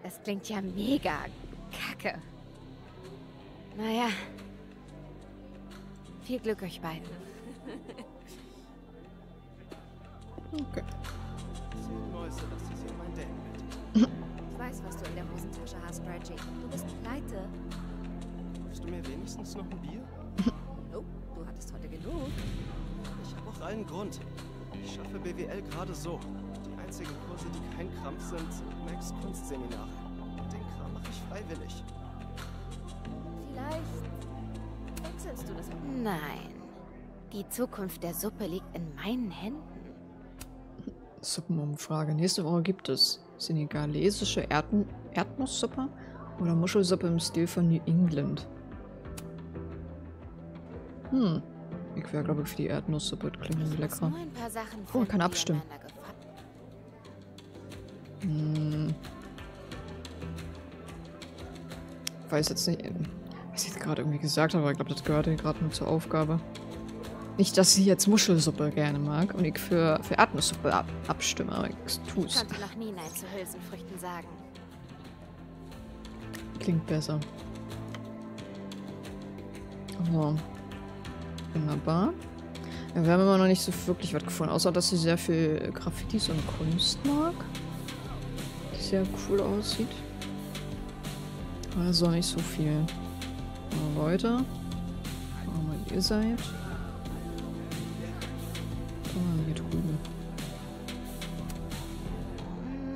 Das klingt ja mega kacke. Naja. Viel Glück euch beiden. Okay. Ich weiß, was du in der Hosentasche hast, Reggie. Du bist pleite. Willst du mir wenigstens noch ein Bier? Nope, du hattest heute genug. Ich habe auch allen Grund. Ich schaffe B W L gerade so. Die einzigen Kurse, die kein Krampf sind, sind Max Kunstseminare. Den Kram mache ich freiwillig. Vielleicht wechselst du das mit. Nein. Die Zukunft der Suppe liegt in meinen Händen. Suppenumfrage. Nächste Woche gibt es senegalesische Erdn Erdnusssuppe oder Muschelsuppe im Stil von New England. Hm. Ich wäre, glaube ich, für die Erdnusssuppe. Klingt lecker. Oh, man kann abstimmen. Hm. Ich weiß jetzt nicht, was ich gerade irgendwie gesagt habe, aber ich glaube, das gehört gerade nur zur Aufgabe. Nicht, dass ich jetzt Muschelsuppe gerne mag und ich für, für Erdnusssuppe ab, abstimme, aber ich tu's. Ich konnte noch nie Nein zu Hülsenfrüchten sagen. Klingt besser. So. Wunderbar. Ja, wir haben immer noch nicht so wirklich was gefunden, außer dass sie sehr viel Graffitis und Kunst mag. Die sehr cool aussieht. Also nicht so viel. Mal weiter. Schauen wir mal, ihr seid. Oh, hier drüben.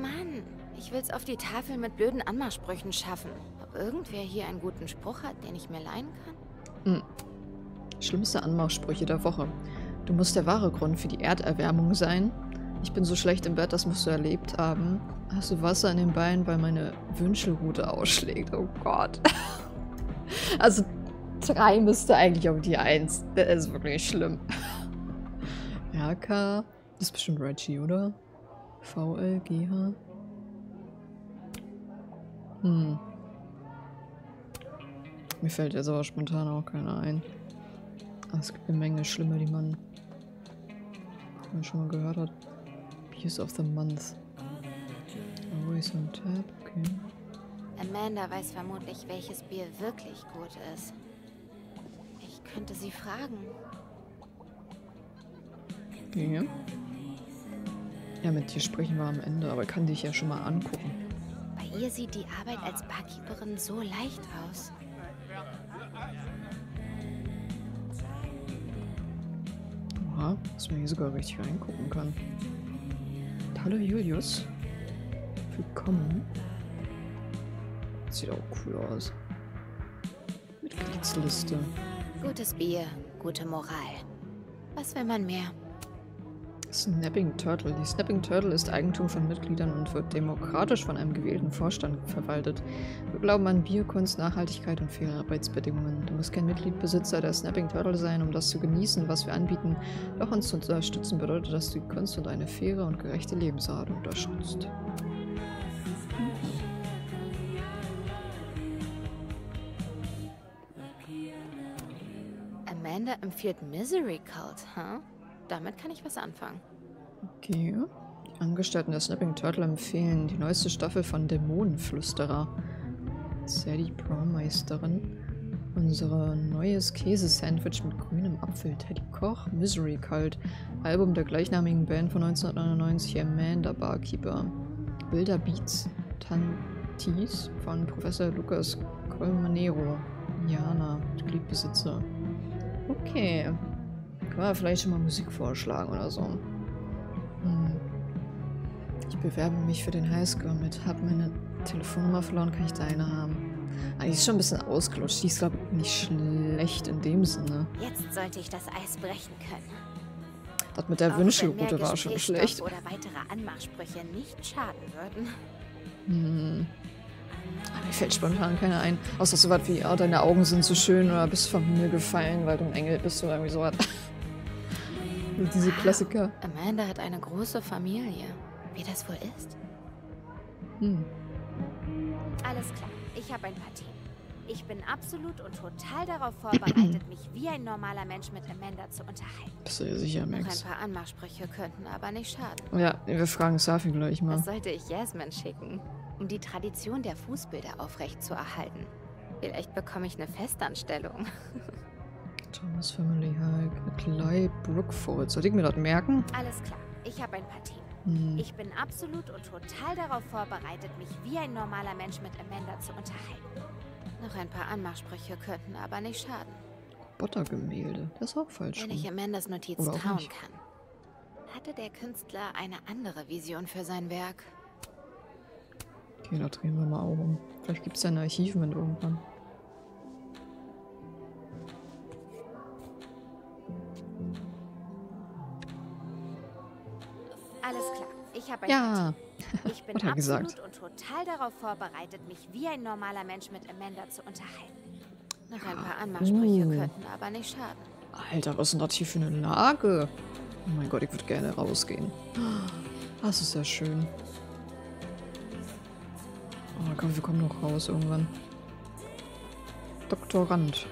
Mann, ich will's auf die Tafel mit blöden Anmachsprüchen schaffen. Ob irgendwer hier einen guten Spruch hat, den ich mir leihen kann? Hm. Schlimmste Anmachsprüche der Woche. Du musst der wahre Grund für die Erderwärmung sein. Ich bin so schlecht im Bett, das musst du erlebt haben. Hast du Wasser in den Beinen, weil meine Wünschelrute ausschlägt? Oh Gott. Also drei müsste eigentlich auf die eins. Das ist wirklich schlimm. R K. Das ist bestimmt Reggie, oder? V L G H. Hm. Mir fällt jetzt aber spontan auch keiner ein. Es gibt eine Menge Schlimme, die man, die man schon mal gehört hat. Beers of the Month. Always on tap, okay. Amanda weiß vermutlich, welches Bier wirklich gut ist. Ich könnte sie fragen. Okay. Ja, mit dir sprechen wir am Ende, aber ich kann dich ja schon mal angucken. Bei ihr sieht die Arbeit als Barkeeperin so leicht aus. Dass man hier sogar richtig reingucken kann. Hallo Julius. Willkommen. Sieht auch cool aus. Mitgliedsliste. Gutes Bier, gute Moral. Was will man mehr? Snapping Turtle. Die Snapping Turtle ist Eigentum von Mitgliedern und wird demokratisch von einem gewählten Vorstand verwaltet. Wir glauben an Biokunst, Nachhaltigkeit und faire Arbeitsbedingungen. Du musst kein Mitgliedbesitzer der Snapping Turtle sein, um das zu genießen, was wir anbieten. Doch uns zu unterstützen bedeutet, dass du die Kunst und eine faire und gerechte Lebensart unterstützt. Amanda empfiehlt Misery Cult, huh? Damit kann ich was anfangen. Okay. Die Angestellten der Snapping Turtle empfehlen die neueste Staffel von Dämonenflüsterer. Sadie Braumeisterin. Unsere neues Käse-Sandwich mit grünem Apfel. Teddy Koch, Misery Cult. Album der gleichnamigen Band von neunzehnhundertneunundneunzig, Amanda Barkeeper. Bilder Beats, Tantis von Professor Lucas Colmanero. Jana, Mitgliedbesitzer. Okay. Können wir vielleicht schon mal Musik vorschlagen oder so. Hm. Ich bewerbe mich für den Highscore mit. Hab meine Telefonnummer verloren, kann ich deine haben. Ah, die ist schon ein bisschen ausgelutscht. Die ist, glaube ich, nicht schlecht in dem Sinne. Jetzt sollte ich das Eis brechen können. Das mit der Wünschelrute war schon schlecht. Oder weitere Anmachsprüche nicht schaden würden. Hm. Mir fällt spontan keiner ein. Außer so was wie, ja, deine Augen sind so schön oder bist vom Himmel gefallen, weil du ein Engel bist oder irgendwie sowas. Diese Klassiker. Amanda hat eine große Familie. Wie das wohl ist? Hm. Alles klar, ich habe ein paar Themen. Ich bin absolut und total darauf vorbereitet, mich wie ein normaler Mensch mit Amanda zu unterhalten. Bist du dir sicher, Max? Noch ein paar Anmachsprüche könnten aber nicht schaden. Ja, wir fragen Safi gleich mal. Das sollte ich Jasmin schicken, um die Tradition der Fußbilder aufrechtzuerhalten. Vielleicht bekomme ich eine Festanstellung. Thomas Family Hulk, Clay Brookfold. Sollte ich mir das merken? Alles klar, ich habe ein paar Themen. Hm. Ich bin absolut und total darauf vorbereitet, mich wie ein normaler Mensch mit Amanda zu unterhalten. Noch ein paar Anmachsprüche könnten aber nicht schaden. Buttergemälde, das ist auch falsch. Wenn ich Amandas Notizen trauen nicht. kann, hatte der Künstler eine andere Vision für sein Werk. Okay, da drehen wir mal auch um. Vielleicht gibt es ja ein Archiv mit irgendwann. Alles klar, ich habe ein Ja, ich bin absolut gesagt. und total darauf vorbereitet, mich wie ein normaler Mensch mit Amanda zu unterhalten. Noch ja. ein paar Anmachsprüche uh. könnten aber nicht schaden. Alter, was ist denn das hier für eine Lage? Oh mein Gott, ich würde gerne rausgehen. Das ist ja schön. Oh, komm, wir kommen noch raus irgendwann. Doktorand.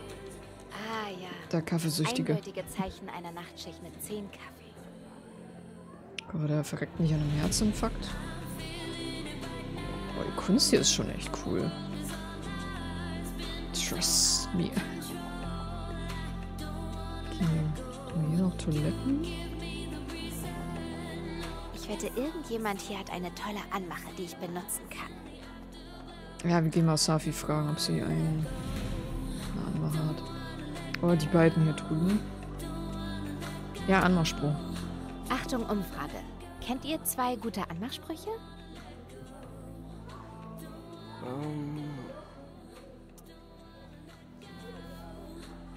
Ah ja. Der Kaffeesüchtige. Eindeutige Zeichen einer Nachtschicht mit zehn Kaffee. Aber der verreckt nicht an einem Herzinfarkt. Oh, die Kunst hier ist schon echt cool. Trust me. Okay, haben wir hier noch Toiletten? Ich wette, irgendjemand hier hat eine tolle Anmache, die ich benutzen kann. Ja, wir gehen mal Safi fragen, ob sie einen, eine Anmache hat. Oh, die beiden hier drüben. Ja, Anmachspruch. Achtung, Umfrage. Kennt ihr zwei gute Anmachsprüche? Um,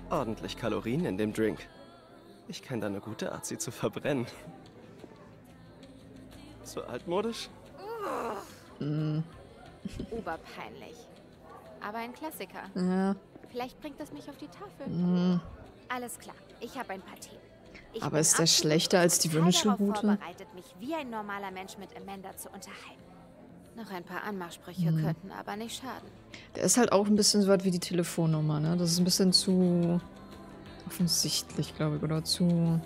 ordentlich Kalorien in dem Drink. Ich kenne da eine gute Art, sie zu verbrennen. Zu altmodisch? Mm. Oberpeinlich. Aber ein Klassiker. Ja. Vielleicht bringt das mich auf die Tafel. Mm. Alles klar, ich habe ein paar Themen. Ich Aber ist der schlechter als die Wünschelrute? Mich wie ein normaler Mensch mit Amanda zu unterhalten. Noch ein paar Anmachsprüche hm. könnten aber nicht schaden. Der ist halt auch ein bisschen so weit wie die Telefonnummer, ne? Das ist ein bisschen zu offensichtlich, glaube ich, oder zu...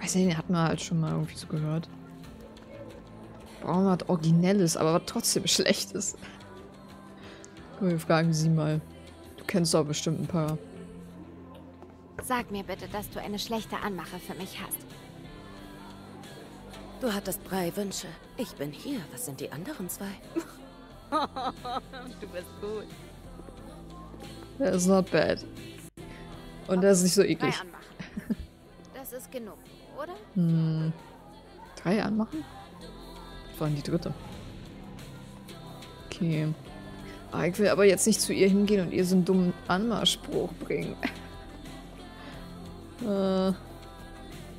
Weiß nicht, den hat man halt schon mal irgendwie so gehört. Brauchen wir was Originelles, aber was trotzdem schlecht ist. Wir fragen sie mal. Du kennst doch bestimmt ein paar... Sag mir bitte, dass du eine schlechte Anmache für mich hast. Du hattest drei Wünsche. Ich bin hier. Was sind die anderen zwei? Du bist gut. That is not bad. Und okay, das ist nicht so eklig. Drei Anmachen. Das ist genug, oder? Hm. Drei Anmachen? Vor allem die dritte. Okay. Ah, ich will aber jetzt nicht zu ihr hingehen und ihr so einen dummen Anmachspruch bringen. Äh,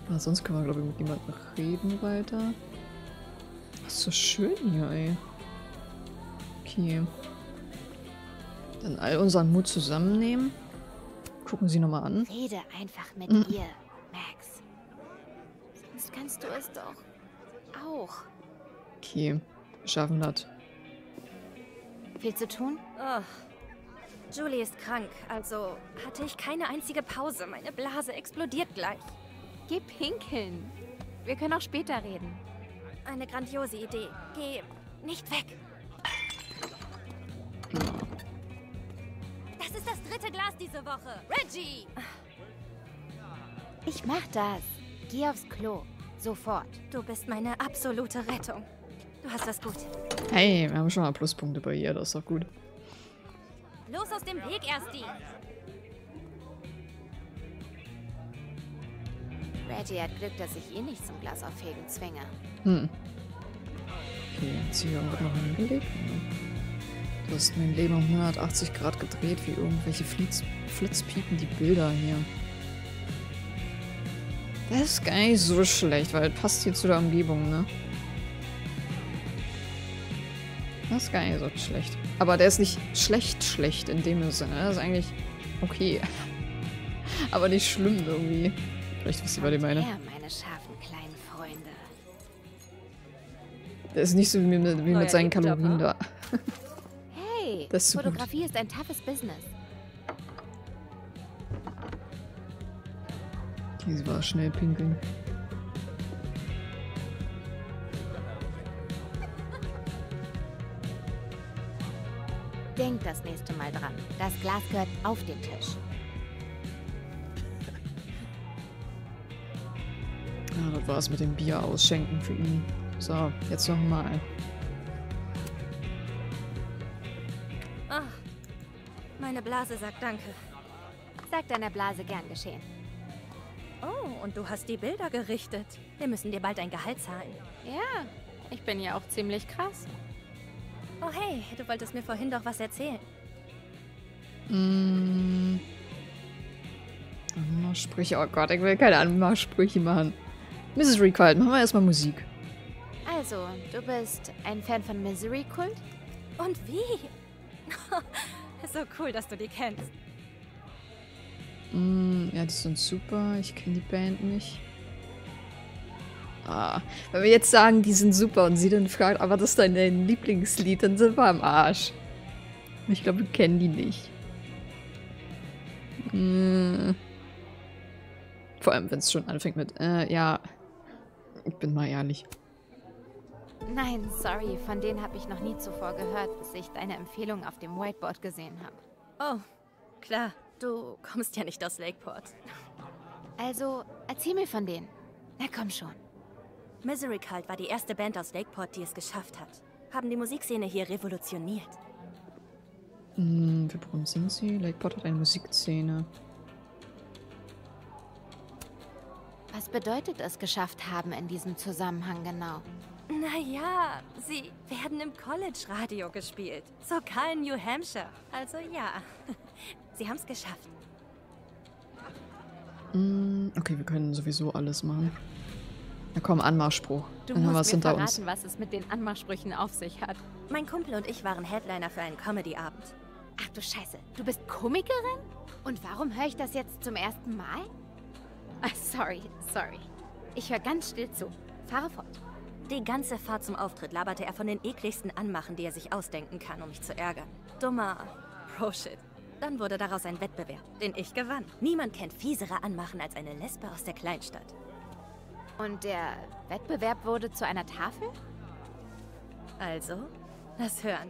na, sonst können wir, glaube ich, mit jemandem reden weiter. Das ist so schön hier, ey. Okay. Dann all unseren Mut zusammennehmen. Gucken Sie nochmal an. Rede einfach mit mhm. ihr, Max. Sonst kannst du es doch auch. Okay, wir schaffen das. Viel zu tun? Oh. Julie ist krank, also hatte ich keine einzige Pause. Meine Blase explodiert gleich. Geh pinkeln. Wir können auch später reden. Eine grandiose Idee. Geh nicht weg. Das ist das dritte Glas diese Woche. Reggie! Ich mach das. Geh aufs Klo. Sofort. Du bist meine absolute Rettung. Du hast das gut. Hey, wir haben schon mal Pluspunkte bei ihr. Das ist doch gut. Los aus dem Weg, Ersti! Reggie hat Glück, dass ich ihn nicht zum Glasaufheben zwinge. Hm. Okay, jetzt hier auch noch hingelegt. Du hast mein Leben um hundertachtzig Grad gedreht, wie irgendwelche Flitz Flitzpiepen die Bilder hier. Das ist gar nicht so schlecht, weil das passt hier zu der Umgebung, ne? Das ist gar nicht so schlecht. Aber der ist nicht schlecht schlecht in dem Sinne. Das ist eigentlich okay. Aber nicht schlimm irgendwie. Vielleicht wisst ihr, was ich meine. Ja, meine scharfen kleinen Freunde. Der ist nicht so wie mit, wie mit seinen Kalorien da. Hey, das ist so Fotografie gut. Ist ein toughes Business. Diese war schnell pinkeln. Denk das nächste Mal dran. Das Glas gehört auf den Tisch. Ja, das war's mit dem Bier ausschenken für ihn. So, jetzt nochmal. Ach, meine Blase sagt Danke. Sag deiner Blase gern geschehen. Oh, und du hast die Bilder gerichtet. Wir müssen dir bald ein Gehalt zahlen. Ja, ich bin ja auch ziemlich krass. Oh hey, du wolltest mir vorhin doch was erzählen. Mm. Anmachsprüche, oh Gott, ich will keine Anmachsprüche machen. Misery Cult, machen wir erstmal Musik. Also, du bist ein Fan von Misery Cult? Und wie? So cool, dass du die kennst. Mm, ja, die sind super. Ich kenne die Band nicht. Ah, wenn wir jetzt sagen, die sind super und sie dann fragt, aber das ist dein Lieblingslied, dann sind wir am Arsch. Ich glaube, wir kennen die nicht. Mm. Vor allem, wenn es schon anfängt mit, äh, ja, ich bin mal ehrlich. Nein, sorry, von denen habe ich noch nie zuvor gehört, bis ich deine Empfehlung auf dem Whiteboard gesehen habe. Oh, klar, du kommst ja nicht aus Lakeport. Also, erzähl mir von denen. Na komm schon. Misery Cult war die erste Band aus Lakeport, die es geschafft hat. Haben die Musikszene hier revolutioniert. Hm, wie berühmt sind sie? Lakeport hat eine Musikszene. Was bedeutet es, geschafft haben in diesem Zusammenhang genau? Naja, sie werden im College-Radio gespielt. Sogar in New Hampshire. Also ja, sie haben es geschafft. Mm, okay, wir können sowieso alles machen. Na komm, Anmachspruch. Du Dann musst haben wir es hinter verraten, uns. was es mit den Anmachsprüchen auf sich hat. Mein Kumpel und ich waren Headliner für einen Comedy-Abend. Ach du Scheiße, du bist Komikerin? Und warum höre ich das jetzt zum ersten Mal? Ah, sorry, sorry. Ich höre ganz still zu. Fahre fort. Die ganze Fahrt zum Auftritt laberte er von den ekligsten Anmachen, die er sich ausdenken kann, um mich zu ärgern. Dummer Pro-Shit. Dann wurde daraus ein Wettbewerb, den ich gewann. Niemand kennt fiesere Anmachen als eine Lesbe aus der Kleinstadt. Und der Wettbewerb wurde zu einer Tafel? Also, lass hören.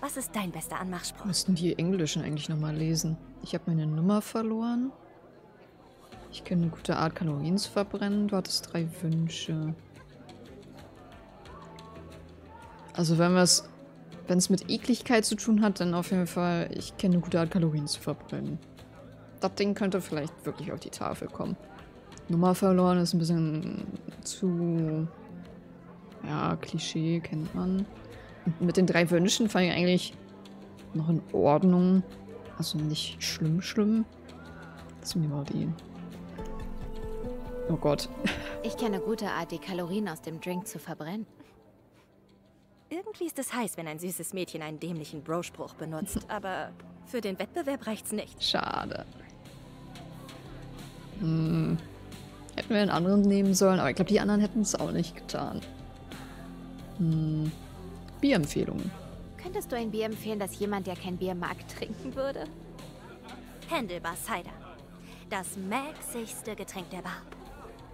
Was ist dein bester Anmachspruch? Müssten die Englischen eigentlich nochmal lesen? Ich habe meine Nummer verloren. Ich kenne eine gute Art, Kalorien zu verbrennen. Du hattest drei Wünsche. Also wenn wir es... Wenn es mit Ekligkeit zu tun hat, dann auf jeden Fall, ich kenne eine gute Art, Kalorien zu verbrennen. Das Ding könnte vielleicht wirklich auf die Tafel kommen. Nummer verloren ist ein bisschen zu... Ja, Klischee kennt man. Und mit den drei Wünschen fand ich eigentlich noch in Ordnung. Also nicht schlimm, schlimm. Das mir war die. Oh Gott. Ich kenne eine gute Art, die Kalorien aus dem Drink zu verbrennen. Irgendwie ist es heiß, wenn ein süßes Mädchen einen dämlichen Bro-Spruch benutzt, aber für den Wettbewerb reicht's nicht. Schade. Hm. Hätten wir einen anderen nehmen sollen, aber ich glaube, die anderen hätten es auch nicht getan. Hm. Bierempfehlungen. Könntest du ein Bier empfehlen, das jemand, der kein Bier mag, trinken würde? Handelbar Cider. Das maxigste Getränk der Bar.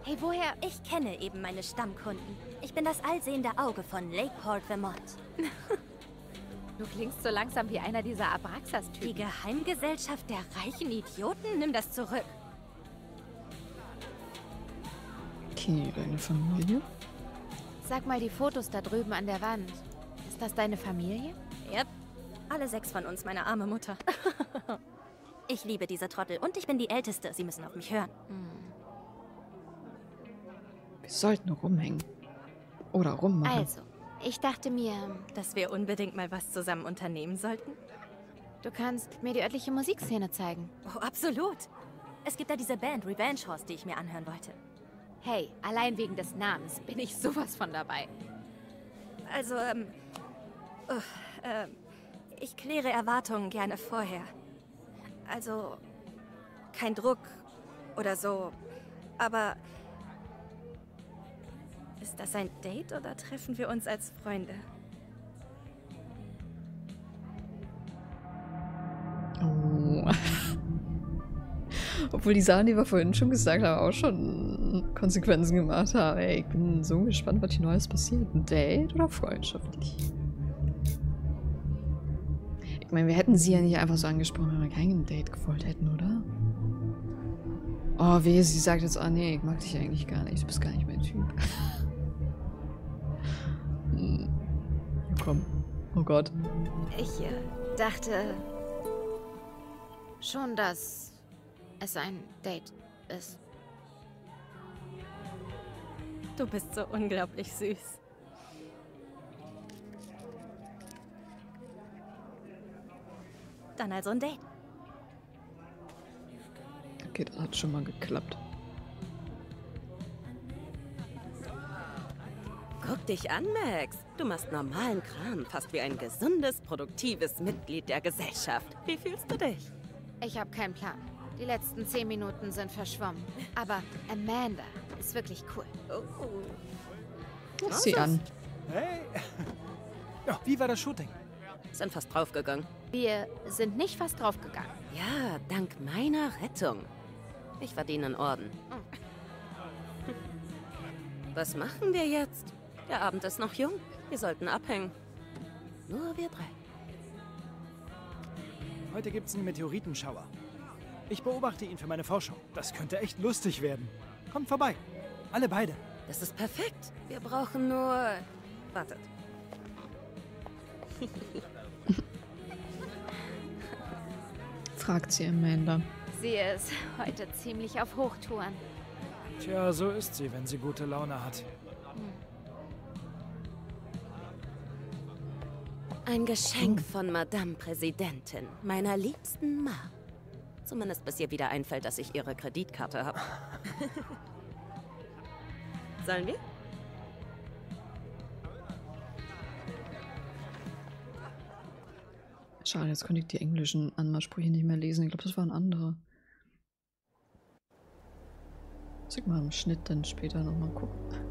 Hey, woher? Ich kenne eben meine Stammkunden. Ich bin das allsehende Auge von Lakeport, Vermont. Du klingst so langsam wie einer dieser Abraxas-Typen. Die Geheimgesellschaft der reichen Idioten? Nimm das zurück. Okay, deine Familie? Sag mal, die Fotos da drüben an der Wand. Ist das deine Familie? Yep. Alle sechs von uns, meine arme Mutter. Ich liebe diese Trottel und ich bin die Älteste. Sie müssen auf mich hören. Hm. Wir sollten rumhängen. Oder rummachen. Also, ich dachte mir, dass wir unbedingt mal was zusammen unternehmen sollten. Du kannst mir die örtliche Musikszene zeigen. Oh, absolut. Es gibt da diese Band Revenge Horse, die ich mir anhören wollte. Hey, allein wegen des Namens bin ich sowas von dabei. Also, ähm... Uh, äh, ich kläre Erwartungen gerne vorher. Also, kein Druck oder so. Aber... Ist das ein Date oder treffen wir uns als Freunde? Oh. Obwohl die Sachen, die wir vorhin schon gesagt haben, auch schon Konsequenzen gemacht haben. Ey, ich bin so gespannt, was hier Neues passiert. Ein Date oder freundschaftlich? Ich meine, wir hätten sie ja nicht einfach so angesprochen, wenn wir kein Date gewollt hätten, oder? Oh, weh, sie sagt jetzt, ah nee, ich mag dich eigentlich gar nicht, du bist gar nicht mein Typ. Hm. Komm. Oh Gott. Ich äh, dachte schon, dass es ein Date ist. Du bist so unglaublich süß. Dann also ein Date. Okay, das hat schon mal geklappt. Guck dich an, Max. Du machst normalen Kram, fast wie ein gesundes, produktives Mitglied der Gesellschaft. Wie fühlst du dich? Ich habe keinen Plan. Die letzten zehn Minuten sind verschwommen. Aber Amanda ist wirklich cool. Oh. Sieh an. Hey. Ja, wie war das Shooting? Sind fast draufgegangen. Wir sind nicht fast draufgegangen. Ja, dank meiner Rettung. Ich verdiene einen Orden. Was machen wir jetzt? Der Abend ist noch jung. Wir sollten abhängen. Nur wir drei. Heute gibt's einen Meteoritenschauer. Ich beobachte ihn für meine Forschung. Das könnte echt lustig werden. Kommt vorbei. Alle beide. Das ist perfekt. Wir brauchen nur... Wartet. Fragt sie Amanda. Sie ist heute ziemlich auf Hochtouren. Tja, so ist sie, wenn sie gute Laune hat. Ein Geschenk von Madame Präsidentin, meiner liebsten Ma. Zumindest bis ihr wieder einfällt, dass ich ihre Kreditkarte habe. Sollen wir? Schade, jetzt konnte ich die englischen Anmachsprüche nicht mehr lesen. Ich glaube, das waren andere. Muss ich mal im Schnitt dann später nochmal gucken.